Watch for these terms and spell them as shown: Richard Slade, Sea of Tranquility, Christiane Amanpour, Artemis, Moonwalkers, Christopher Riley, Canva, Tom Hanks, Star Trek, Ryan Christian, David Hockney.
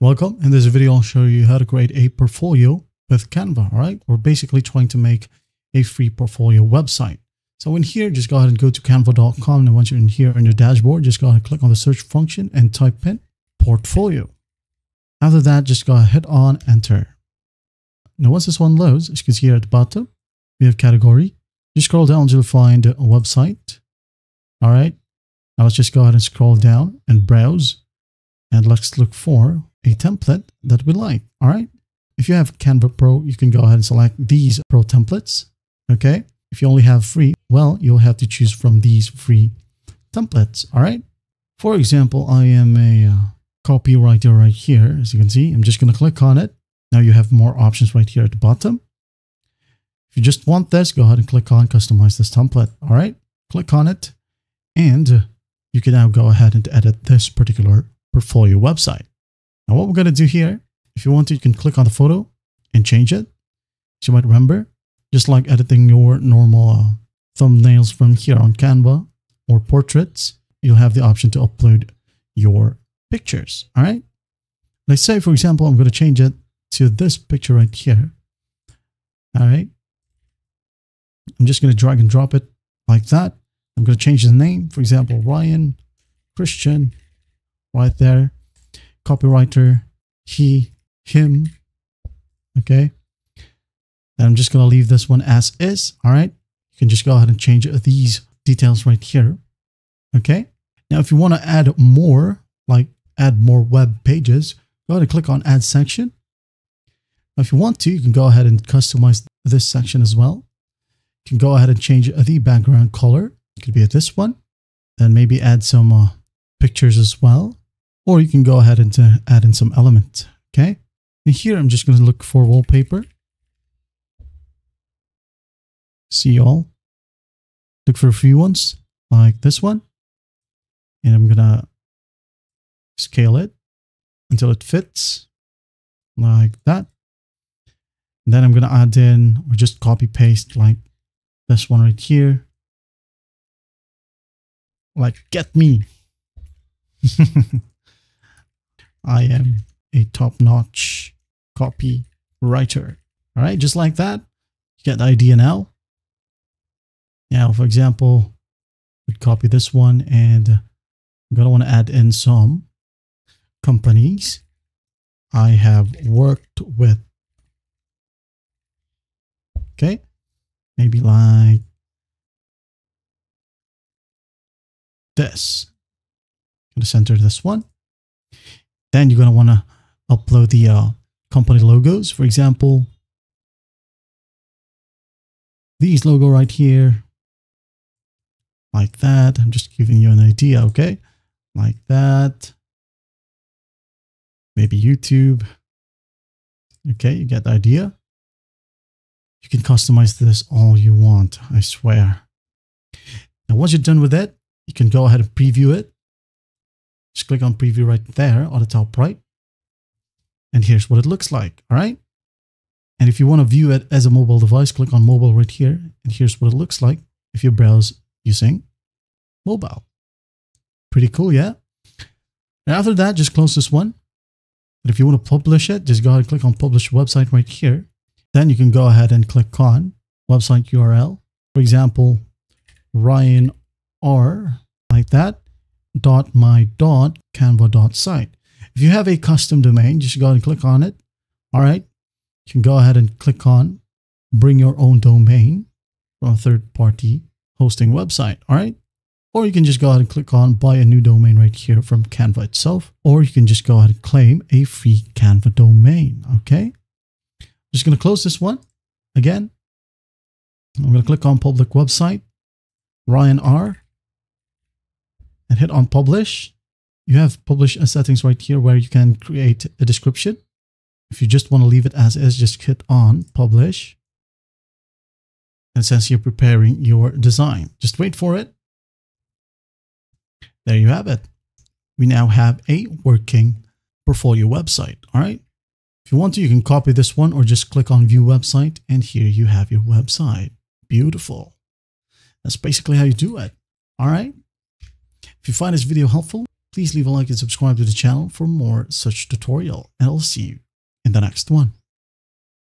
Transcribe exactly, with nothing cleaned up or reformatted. Welcome. In this video, I'll show you how to create a portfolio with Canva. All right. We're basically trying to make a free portfolio website. So in here, just go ahead and go to canva dot com. And once you're in here on your dashboard, just go ahead and click on the search function and type in portfolio. After that, just go ahead on enter. Now, once this one loads, as you can see here at the bottom, we have category. You scroll down, you'll find a website. All right. Now let's just go ahead and scroll down and browse. And let's look for a template that we like. All right. If you have Canva Pro, you can go ahead and select these Pro templates. Okay. If you only have free, well, you'll have to choose from these free templates. All right. For example, I am a uh, copywriter right here. As you can see, I'm just going to click on it. Now you have more options right here at the bottom. If you just want this, go ahead and click on customize this template. All right. Click on it. And you can now go ahead and edit this particular portfolio website. Now what we're going to do here, if you want to, you can click on the photo and change it. As you might remember, just like editing your normal uh, thumbnails from here on Canva or portraits, you'll have the option to upload your pictures. All right. Let's say, for example, I'm going to change it to this picture right here. All right. I'm just going to drag and drop it like that. I'm going to change the name. For example, Ryan Christian right there. Copywriter, he, him. Okay. Then I'm just going to leave this one as is. All right. You can just go ahead and change these details right here. Okay. Now, if you want to add more, like add more web pages, go ahead and click on add section. Now, if you want to, you can go ahead and customize this section as well. You can go ahead and change the background color. It could be at this one. Then maybe add some uh, pictures as well. Or you can go ahead and uh, add in some element. Okay. And here, I'm just going to look for wallpaper. See all. Look for a few ones like this one. And I'm going to scale it until it fits like that. And then I'm going to add in or just copy paste like this one right here. Like, get me. I am a top-notch copywriter. All right, just like that. You get the idea now. Now, for example, we'd copy this one, and I'm going to want to add in some companies I have worked with. Okay, maybe like this. I'm going to center this one. Then you're going to want to upload the uh, company logos. For example, these logo right here, like that. I'm just giving you an idea, okay? Like that. Maybe YouTube. Okay, you get the idea. You can customize this all you want, I swear. Now, once you're done with it, you can go ahead and preview it. Just click on preview right there on the top right. And here's what it looks like. All right. And if you want to view it as a mobile device, click on mobile right here. And here's what it looks like if you browse using mobile. Pretty cool, yeah? And after that, just close this one. And if you want to publish it, just go ahead and click on publish website right here. Then you can go ahead and click on website U R L. For example, Ryan R like that. Dot my dot canva dot site. If you have a custom domain, just go ahead and click on it. All right. You can go ahead and click on bring your own domain from a third party hosting website. All right. Or you can just go ahead and click on buy a new domain right here from Canva itself. Or you can just go ahead and claim a free Canva domain. Okay. I'm just going to close this one again. I'm going to click on public website, Ryan R. And hit on publish. You have publish settings right here where you can create a description. If you just want to leave it as is, just hit on publish. And it says you're preparing your design. Just wait for it. There you have it. We now have a working portfolio website. All right. If you want to, you can copy this one or just click on view website. And here you have your website. Beautiful. That's basically how you do it. All right. If you find this video helpful, Please leave a like and subscribe to the channel for more such tutorial, and I'll see you in the next one.